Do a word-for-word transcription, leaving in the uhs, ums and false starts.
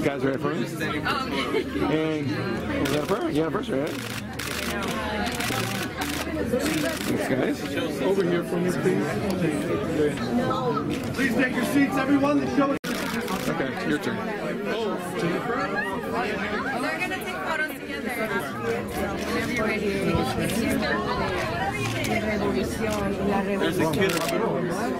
You guys ready for it? And Yennifer, Yennifer's ready. Thanks, guys. Over here for me, please. Please take your seats, everyone. The show is okay. Your turn. Oh, Yennifer. They're gonna take photos together. Whenever you're ready. There's a kid.